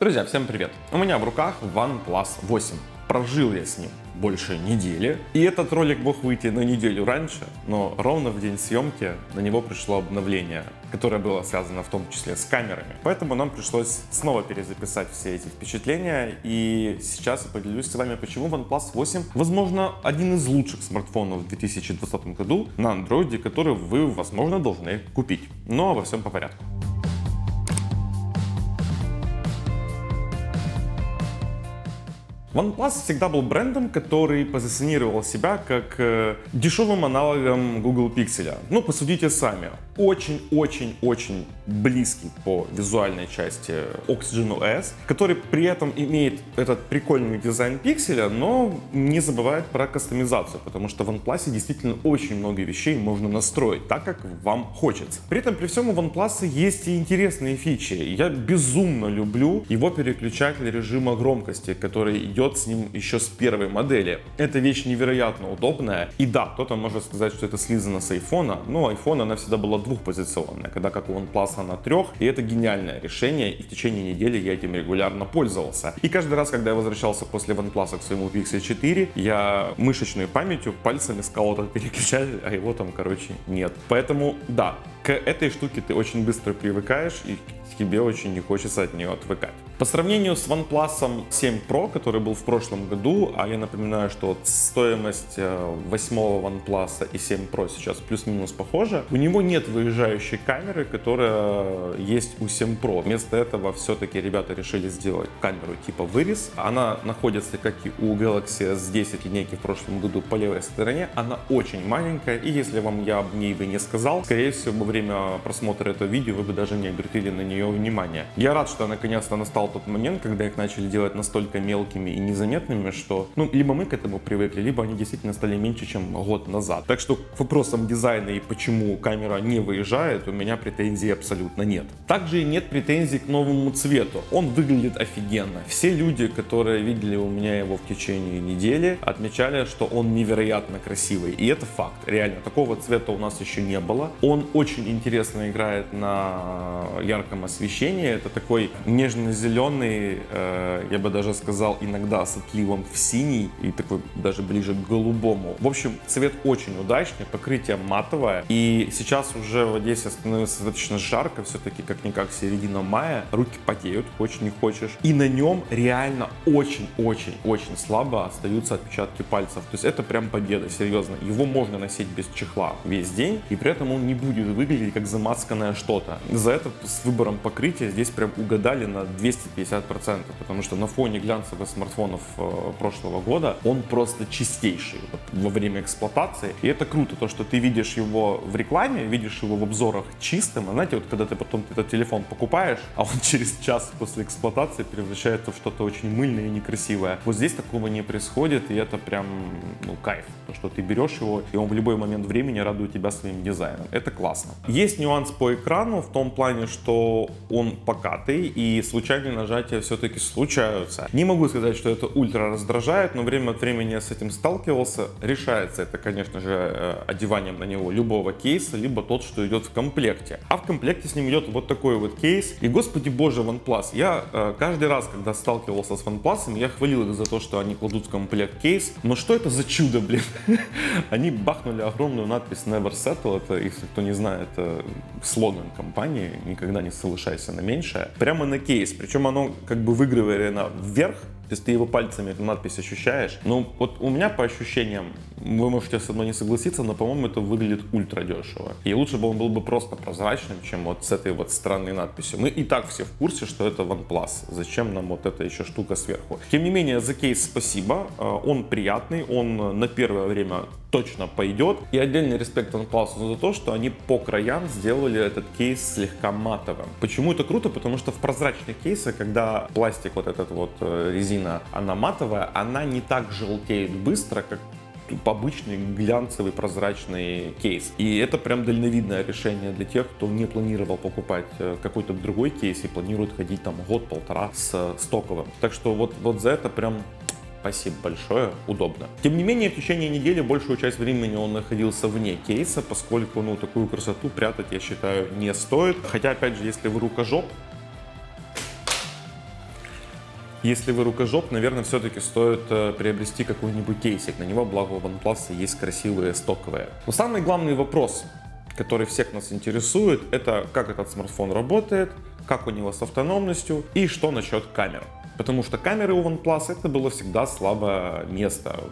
Друзья, всем привет! У меня в руках OnePlus 8. Прожил я с ним больше недели. И этот ролик мог выйти на неделю раньше, но ровно в день съемки на него пришло обновление, которое было связано в том числе с камерами. Поэтому нам пришлось снова перезаписать все эти впечатления. И сейчас я поделюсь с вами, почему OnePlus 8, возможно, один из лучших смартфонов в 2020 году на Android, который вы, возможно, должны купить. Но обо всем по порядку. OnePlus всегда был брендом, который позиционировал себя как дешевым аналогом Google Pixel. Ну, посудите сами. Очень-очень-очень близкий по визуальной части OxygenOS, который при этом имеет этот прикольный дизайн пикселя, но не забывает про кастомизацию, потому что в OnePlus действительно очень много вещей можно настроить так, как вам хочется. При этом при всем у OnePlus есть и интересные фичи. Я безумно люблю его переключатель режима громкости, который идет с ним еще с первой модели. Эта вещь невероятно удобная. И да, кто-то может сказать, что это слизано с iPhone, но iPhone она всегда была двухпозиционная, когда как у OnePlus она трех, и это гениальное решение, и в течение недели я этим регулярно пользовался. И каждый раз, когда я возвращался после OnePlus к своему Pixel 4, я мышечной памятью пальцами искал этот переключатель, а его там, короче, нет. Поэтому, да, к этой штуке ты очень быстро привыкаешь, и тебе очень не хочется от нее отвыкать. По сравнению с OnePlus 7 Pro, который был в прошлом году, а я напоминаю, что стоимость 8-го OnePlus и 7 Pro сейчас плюс-минус похожа, у него нет выезжающей камеры, которая есть у 7 Pro. Вместо этого все-таки ребята решили сделать камеру типа вырез. Она находится, как и у Galaxy S10 линейки в прошлом году, по левой стороне. Она очень маленькая, и если вам я об ней бы не сказал, скорее всего, во время просмотра этого видео вы бы даже не обратили на нее внимание. Я рад, что наконец-то настал тот момент, когда их начали делать настолько мелкими и незаметными, что ну либо мы к этому привыкли, либо они действительно стали меньше, чем год назад. Так что к вопросам дизайна и почему камера не выезжает, у меня претензий абсолютно нет. Также и нет претензий к новому цвету. Он выглядит офигенно. Все люди, которые видели у меня его в течение недели, отмечали, что он невероятно красивый. И это факт. Реально, такого цвета у нас еще не было. Он очень интересно играет на ярком освещении. Это такой нежно-зеленый, я бы даже сказал, иногда с отливом в синий и такой даже ближе к голубому. В общем, цвет очень удачный, покрытие матовое. И сейчас уже в Одессе становится достаточно жарко, все-таки как-никак середина мая, руки потеют, хочешь не хочешь. И на нем реально очень-очень-очень слабо остаются отпечатки пальцев. То есть это прям победа, серьезно. Его можно носить без чехла весь день, и при этом он не будет выглядеть как замасканное что-то. За это с выбором покрытия здесь прям угадали на 250%, потому что на фоне глянцевых смартфонов прошлого года он просто чистейший во время эксплуатации. И это круто, то, что ты видишь его в рекламе, видишь его в обзорах чистым. А знаете, вот когда ты потом этот телефон покупаешь, а он через час после эксплуатации превращается в что-то очень мыльное и некрасивое. Вот здесь такого не происходит, и это прям ну, кайф, то, что ты берешь его, и он в любой момент времени радует тебя своим дизайном. Это классно. Есть нюанс по экрану в том плане, что он покатый, и случайные нажатия все-таки случаются. Не могу сказать, что это ультра раздражает, но время от времени я с этим сталкивался. Решается это, конечно же, одеванием на него любого кейса, либо тот, что идет в комплекте. А в комплекте с ним идет вот такой вот кейс. И, господи боже, OnePlus. Я каждый раз, когда сталкивался с OnePlus, я хвалил их за то, что они кладут в комплект кейс. Но что это за чудо, блин? Они бахнули огромную надпись Never Settle. Это, если кто не знает, слоган компании «Никогда не соглашайся на меньшее». Прямо на кейс. Причем оно как бы выгравировано вверх. То есть ты его пальцами эту надпись ощущаешь. Но вот у меня по ощущениям, вы можете со мной не согласиться, но, по-моему, это выглядит ультра дешево. И лучше бы он был бы просто прозрачным, чем вот с этой вот странной надписью. Мы и так все в курсе, что это OnePlus. Зачем нам вот эта еще штука сверху? Тем не менее, за кейс спасибо. Он приятный, он на первое время точно пойдет. И отдельный респект OnePlus за то, что они по краям сделали этот кейс слегка матовым. Почему это круто? Потому что в прозрачных кейсах, когда пластик вот этот вот резин, она матовая, она не так желтеет быстро, как обычный глянцевый прозрачный кейс. И это прям дальновидное решение для тех, кто не планировал покупать какой-то другой кейс и планирует ходить там год-полтора с стоковым. Так что вот за это прям спасибо большое, удобно. Тем не менее, в течение недели большую часть времени он находился вне кейса, поскольку ну такую красоту прятать, я считаю, не стоит. Хотя, опять же, если вы рукожоп, Если вы рукожоп, наверное, все-таки стоит приобрести какой-нибудь кейсик. На него, благо, у OnePlus есть красивые стоковые. Но самый главный вопрос, который всех нас интересует, это как этот смартфон работает, как у него с автономностью и что насчет камер. Потому что камеры у OnePlus это было всегда слабое место.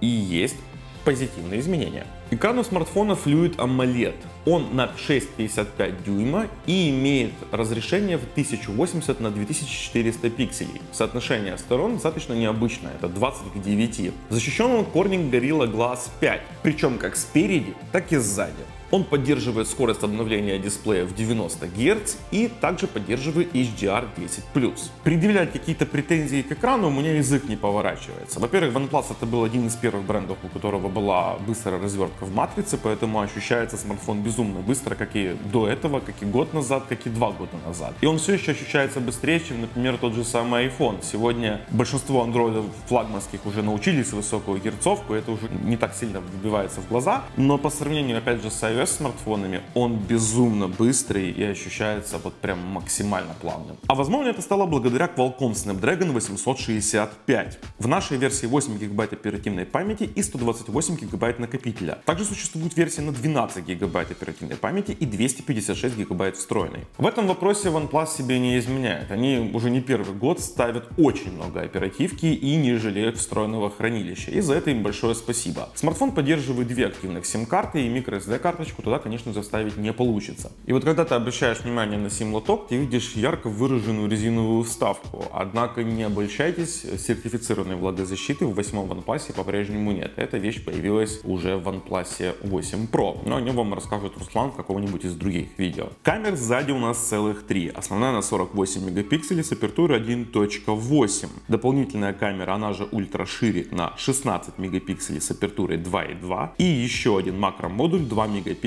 И есть позитивные изменения. Экран у смартфона Fluid AMOLED. Он на 6,55 дюйма и имеет разрешение в 1080 на 2400 пикселей. Соотношение сторон достаточно необычное, это 20 к 9. Защищен он Corning Gorilla Glass 5, причем как спереди, так и сзади. Он поддерживает скорость обновления дисплея в 90 Гц и также поддерживает HDR10+. Предъявлять какие-то претензии к экрану у меня язык не поворачивается. Во-первых, OnePlus это был один из первых брендов, у которого была быстрая развертка в матрице, поэтому ощущается смартфон безумно быстро, как и до этого, как и год назад, как и 2 года назад. И он все еще ощущается быстрее, чем, например, тот же самый iPhone. Сегодня большинство андроидов флагманских уже научились высокую герцовку, это уже не так сильно выбивается в глаза, но по сравнению, опять же, с iOS смартфонами он безумно быстрый и ощущается вот прям максимально плавным. А возможно это стало благодаря Qualcomm Snapdragon 865. В нашей версии 8 гигабайт оперативной памяти и 128 гигабайт накопителя. Также существует версия на 12 гигабайт оперативной памяти и 256 гигабайт встроенной. В этом вопросе OnePlus себе не изменяет. Они уже не первый год ставят очень много оперативки и не жалеют встроенного хранилища. И за это им большое спасибо. Смартфон поддерживает 2 активных сим-карты и microSD-карточку. Туда, конечно, заставить не получится. И вот когда ты обращаешь внимание на сим-лоток, ты видишь ярко выраженную резиновую вставку. Однако не обольщайтесь, сертифицированной влагозащиты в 8 OnePlus по-прежнему нет. Эта вещь появилась уже в OnePlus 8 Pro, но о нем вам расскажет Руслан в каком-нибудь из других видео. Камер сзади у нас целых 3. Основная на 48 мегапикселей с апертурой 1.8. Дополнительная камера, она же ультра-шире, на 16 мегапикселей с апертурой 2.2. И еще один макромодуль 2 мегапикселя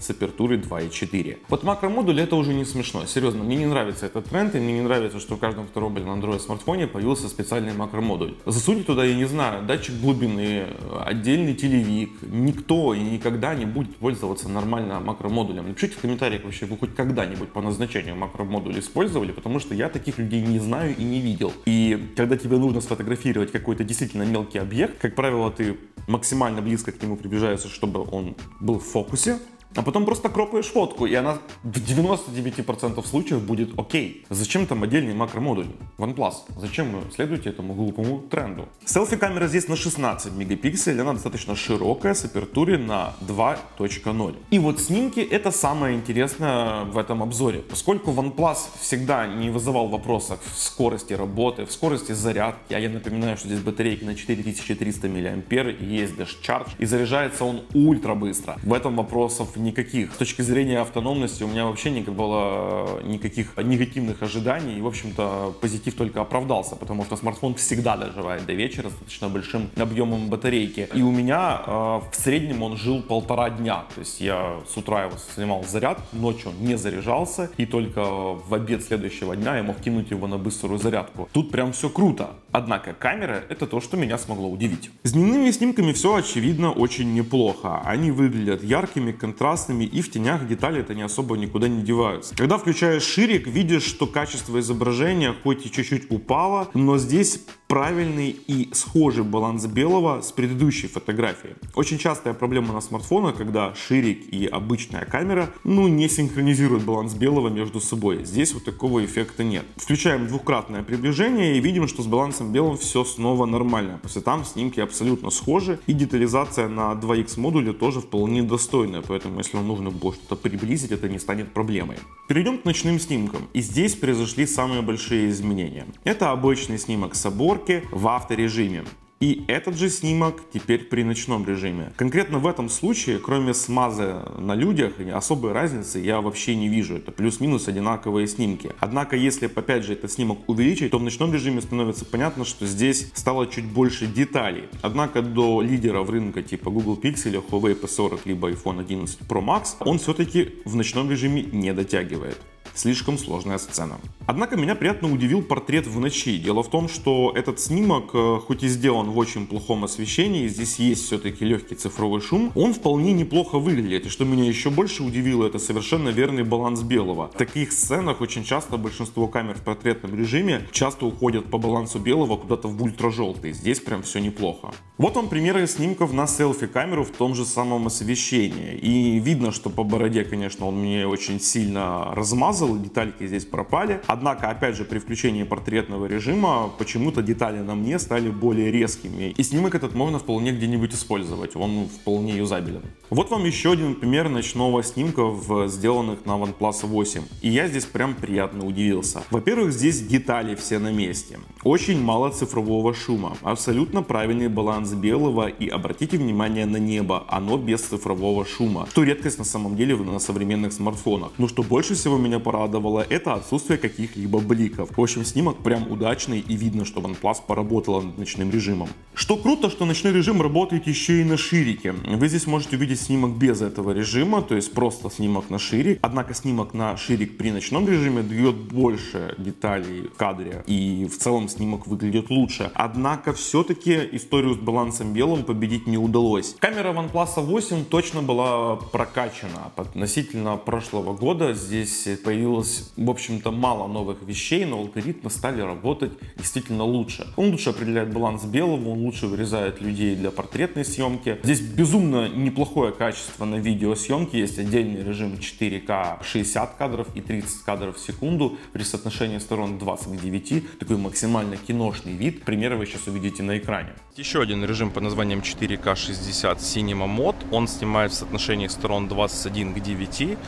с апертурой 2.4. Вот макромодуль это уже не смешно. Серьезно, мне не нравится этот тренд, и мне не нравится, что в каждом втором Android смартфоне появился специальный макромодуль. Засуньте туда, я не знаю, датчик глубины, отдельный телевик. Никто и никогда не будет пользоваться нормально макромодулем. Напишите в комментариях, вообще вы хоть когда-нибудь по назначению макромодуль использовали, потому что я таких людей не знаю и не видел. И когда тебе нужно сфотографировать какой-то действительно мелкий объект, как правило, ты максимально близко к нему приближаешься, чтобы он был в фокусе, а потом просто кропаешь фотку, и она в 99% случаев будет окей. Зачем там отдельный макромодуль? OnePlus, зачем вы следуете этому глупому тренду? Селфи-камера здесь на 16 мегапикселей, она достаточно широкая, с апертурой на 2.0. И вот снимки это самое интересное в этом обзоре. Поскольку OnePlus всегда не вызывал вопросов в скорости работы, в скорости зарядки, а я напоминаю, что здесь батарейки на 4300 мА, есть Dash Charge, и заряжается он ультра быстро. В этом вопросов никаких. С точки зрения автономности у меня вообще не было никаких негативных ожиданий, и, в общем-то, позитив только оправдался, потому что смартфон всегда доживает до вечера с достаточно большим объемом батарейки. И у меня в среднем он жил 1,5 дня, то есть я с утра его снимал заряд, ночью он не заряжался, и только в обед следующего дня я мог кинуть его на быструю зарядку. Тут прям все круто. Однако камера — это то, что меня смогло удивить. С дневными снимками все, очевидно, очень неплохо. Они выглядят яркими, контрастными, и в тенях детали это не особо никуда не деваются. Когда включаешь ширик, видишь, что качество изображения хоть и чуть-чуть упало, но здесь правильный и схожий баланс белого с предыдущей фотографией. Очень частая проблема на смартфонах, когда ширик и обычная камера, не синхронизируют баланс белого между собой. Здесь вот такого эффекта нет. Включаем двукратное приближение и видим, что с балансом белым все снова нормально. После там снимки абсолютно схожи, и детализация на 2X модуле тоже вполне достойная, поэтому если вам нужно будет что-то приблизить, это не станет проблемой. Перейдем к ночным снимкам, и здесь произошли самые большие изменения. Это обычный снимок с собой в авторежиме. И этот же снимок теперь при ночном режиме. Конкретно в этом случае, кроме смаза на людях, особой разницы я вообще не вижу. Это плюс-минус одинаковые снимки. Однако, если, опять же, этот снимок увеличить, то в ночном режиме становится понятно, что здесь стало чуть больше деталей. Однако до лидеров рынка типа Google Pixel, Huawei P40, либо iPhone 11 Pro Max, он все-таки в ночном режиме не дотягивает. слишком сложная сцена. Однако меня приятно удивил портрет в ночи. Дело в том, что этот снимок, хоть и сделан в очень плохом освещении, здесь есть все-таки легкий цифровой шум, он вполне неплохо выглядит. И что меня еще больше удивило, это совершенно верный баланс белого. В таких сценах очень часто большинство камер в портретном режиме часто уходят по балансу белого куда-то в ультражелтый. Здесь прям все неплохо. Вот вам примеры снимков на селфи-камеру в том же самом освещении. И видно, что по бороде, конечно, он мне очень сильно размазал, детальки здесь пропали. Однако, опять же, при включении портретного режима почему-то детали на мне стали более резкими. И снимок этот можно вполне где-нибудь использовать, он вполне юзабелен. Вот вам еще один пример ночного снимка, сделанных на OnePlus 8. И я здесь прям приятно удивился. Во-первых, здесь детали все на месте. Очень мало цифрового шума. Абсолютно правильный баланс белого. И обратите внимание на небо. Оно без цифрового шума. Что редкость на самом деле на современных смартфонах. Но что больше всего меня порадовало, это отсутствие каких-либо бликов. В общем, снимок прям удачный, и видно, что OnePlus поработала над ночным режимом. Что круто, что ночной режим работает еще и на ширике. Вы здесь можете увидеть снимок без этого режима, то есть просто снимок на ширик. Однако снимок на ширик при ночном режиме дает больше деталей в кадре, и в целом снимок выглядит лучше. Однако все-таки историю с балансом белым победить не удалось. Камера OnePlus 8 точно была прокачана. Относительно прошлого года здесь появилось, в общем-то, мало новых вещей, но алгоритмы стали работать действительно лучше. Он лучше определяет баланс белого, он лучше вырезает людей для портретной съемки. Здесь безумно неплохое качество на видеосъемке. Есть отдельный режим 4К 60 кадров и 30 кадров в секунду при соотношении сторон 20 к 9. Такой максимально киношный вид. Примеры вы сейчас увидите на экране. Еще один режим под названием 4К 60 Cinema Mode. Он снимает в соотношении сторон 21 к 9.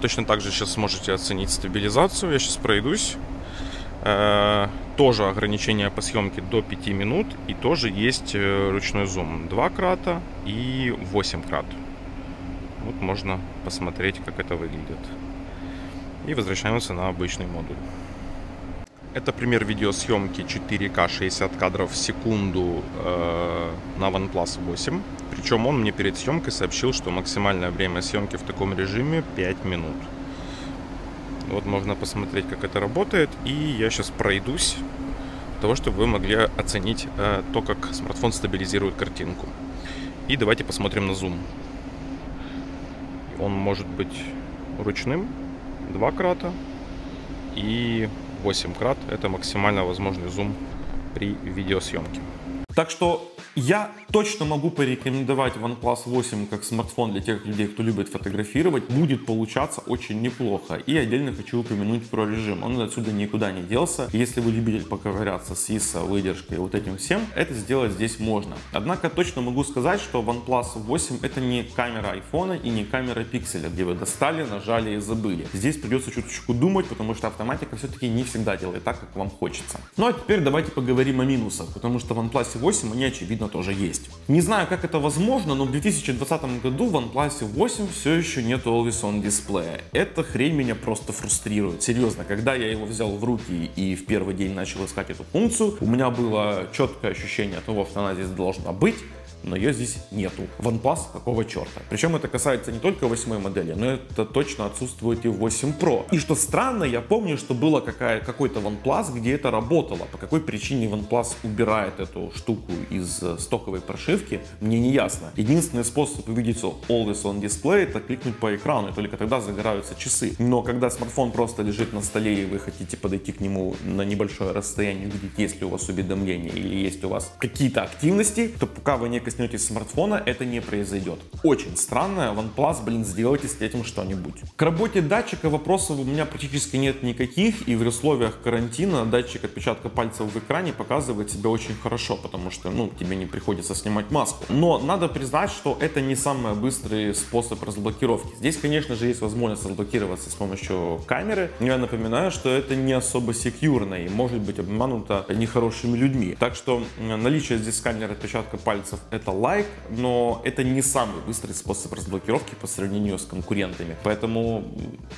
Точно так же сейчас сможете оценить стабилизацию. Я сейчас пройдусь. Тоже ограничение по съемке до 5 минут. И тоже есть ручной зум 2 крата и 8 крат. Вот можно посмотреть, как это выглядит. И возвращаемся на обычный модуль. Это пример видеосъемки 4К 60 кадров в секунду на OnePlus 8. Причем он мне перед съемкой сообщил, что максимальное время съемки в таком режиме 5 минут. Вот можно посмотреть, как это работает. И я сейчас пройдусь, для того, чтобы вы могли оценить то, как смартфон стабилизирует картинку. И давайте посмотрим на зум. Он может быть ручным, 2 крата и 8 крат. Это максимально возможный зум при видеосъемке. Так что я точно могу порекомендовать OnePlus 8 как смартфон для тех людей, кто любит фотографировать. Будет получаться очень неплохо. И отдельно хочу упомянуть про режим. Он отсюда никуда не делся. Если вы любитель поковыряться с ISO, выдержкой и вот этим всем, это сделать здесь можно. Однако точно могу сказать, что OnePlus 8 это не камера iPhone и не камера пикселя, где вы достали, нажали и забыли. Здесь придется чуточку думать, потому что автоматика все-таки не всегда делает так, как вам хочется. Ну а теперь давайте поговорим о минусах, потому что в OnePlus 8 они очевидно тоже есть. Не знаю, как это возможно, но в 2020 году в OnePlus 8 все еще нету Always On дисплея. Эта хрень меня просто фрустрирует. Серьезно, когда я его взял в руки и в первый день начал искать эту функцию, у меня было четкое ощущение того, что она здесь должна быть, но ее здесь нету. OnePlus какого черта? Причем это касается не только 8 модели, но это точно отсутствует и 8 Pro. И что странно, я помню, что было какой-то OnePlus, где это работало. По какой причине OnePlus убирает эту штуку из стоковой прошивки, мне не ясно. Единственный способ увидеть Always On Display — это кликнуть по экрану, и только тогда загораются часы. Но когда смартфон просто лежит на столе, и вы хотите подойти к нему на небольшое расстояние, увидеть, есть ли у вас уведомления или есть у вас какие-то активности, то пока вы не коснетесь смартфона, это не произойдет. Очень странно. OnePlus, сделайте с этим что-нибудь. К работе датчика вопросов у меня практически нет никаких, и в условиях карантина датчик отпечатка пальцев в экране показывает себя очень хорошо, потому что, ну, тебе не приходится снимать маску. Но надо признать, что это не самый быстрый способ разблокировки. Здесь, конечно же, есть возможность разблокироваться с помощью камеры. Я напоминаю, что это не особо секьюрно и может быть обмануто нехорошими людьми. Так что наличие здесь камеры отпечатка пальцев — это лайк, но это не самый быстрый способ разблокировки по сравнению с конкурентами. Поэтому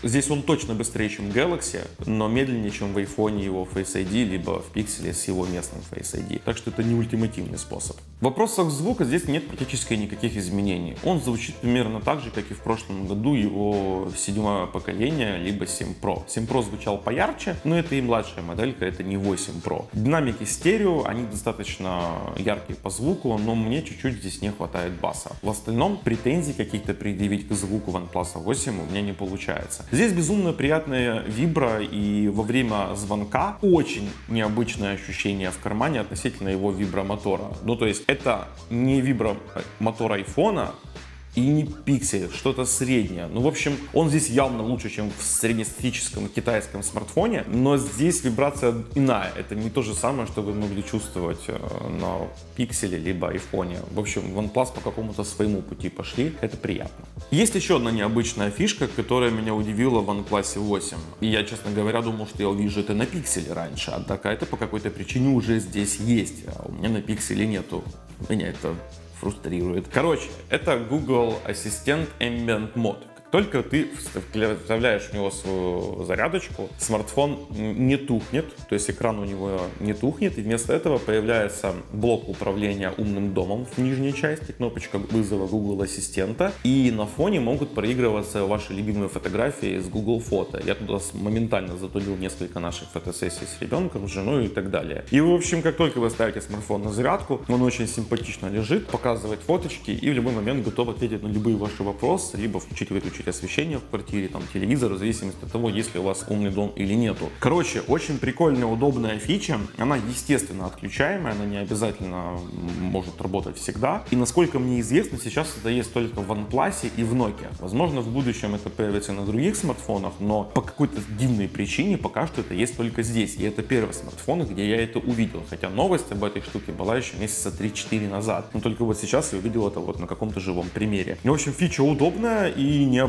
здесь он точно быстрее, чем Galaxy, но медленнее, чем в iPhone его Face ID, либо в Pixel с его местным Face ID. Так что это не ультимативный способ. В вопросах звука здесь нет практически никаких изменений. Он звучит примерно так же, как и в прошлом году его 7-е поколение, либо 7 Pro. 7 Pro звучал поярче, но это и младшая моделька, это не 8 Pro. Динамики стерео, они достаточно яркие по звуку, но мне чуть-чуть здесь не хватает баса. В остальном претензий каких-то предъявить к звуку OnePlus 8 у меня не получается. Здесь безумно приятная вибра, и во время звонка очень необычное ощущение в кармане относительно его вибромотора. Ну то есть это не вибромотор айфона и не пиксель, что-то среднее. Ну, в общем, он здесь явно лучше, чем в среднестатистическом китайском смартфоне, но здесь вибрация иная. Это не то же самое, что вы могли чувствовать на пикселе либо айфоне. В общем, OnePlus по какому-то своему пути пошли, это приятно. Есть еще одна необычная фишка, которая меня удивила в OnePlus 8. И я, честно говоря, думал, что я увижу это на пикселе раньше, однако это по какой-то причине уже здесь есть, а у меня на пикселе нету. Меня это фрустрирует. Короче, это Google Assistant Ambient Mode. Как только ты вставляешь в него свою зарядочку, смартфон не тухнет, то есть экран у него не тухнет, и вместо этого появляется блок управления умным домом в нижней части, кнопочка вызова Google Ассистента, и на фоне могут проигрываться ваши любимые фотографии из Google Фото. Я туда моментально затулил несколько наших фотосессий с ребенком, с женой и так далее. И в общем, как только вы ставите смартфон на зарядку, он очень симпатично лежит, показывает фоточки и в любой момент готов ответить на любые ваши вопросы, либо включить-выключить освещение в квартире, там телевизор, в зависимости от того, есть ли у вас умный дом или нету. Короче, очень прикольная, удобная фича. Она естественно отключаемая, она не обязательно может работать всегда. И насколько мне известно, сейчас это есть только в OnePlus и в Nokia. Возможно, в будущем это появится на других смартфонах, но по какой-то дивной причине пока что это есть только здесь. И это первый смартфон, где я это увидел. Хотя новость об этой штуке была еще месяца 3-4 назад. Но только вот сейчас я увидел это вот на каком-то живом примере. И, в общем, фича удобная и не необычная.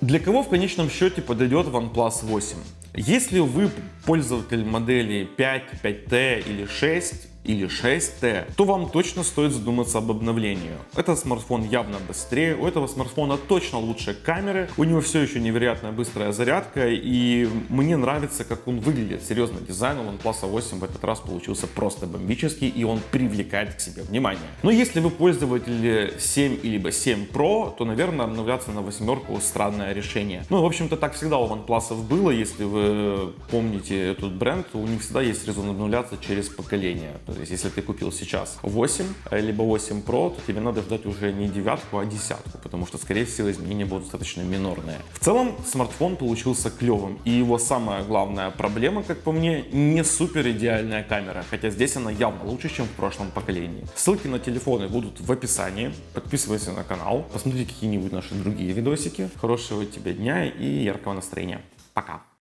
Для кого в конечном счете подойдет OnePlus 8? Если вы пользователь модели 5, 5T или 6, или 6T, то вам точно стоит задуматься об обновлении. Этот смартфон явно быстрее, у этого смартфона точно лучше камеры, у него все еще невероятно быстрая зарядка, и мне нравится, как он выглядит. Серьезно, дизайн OnePlus 8 в этот раз получился просто бомбический, и он привлекает к себе внимание. Но если вы пользователь 7 либо 7 Pro, то, наверное, обновляться на 8-ку странное решение. Ну, в общем-то, так всегда у OnePlus'ов было, если вы помните этот бренд, у них всегда есть резон обновляться через поколение. То есть, если ты купил сейчас 8, либо 8 Pro, то тебе надо ждать уже не 9-ку, а 10-ку, потому что, скорее всего, изменения будут достаточно минорные. В целом, смартфон получился клевым, и его самая главная проблема, как по мне, не супер идеальная камера, хотя здесь она явно лучше, чем в прошлом поколении. Ссылки на телефоны будут в описании, подписывайся на канал, посмотри какие-нибудь наши другие видосики. Хорошего тебе дня и яркого настроения. Пока!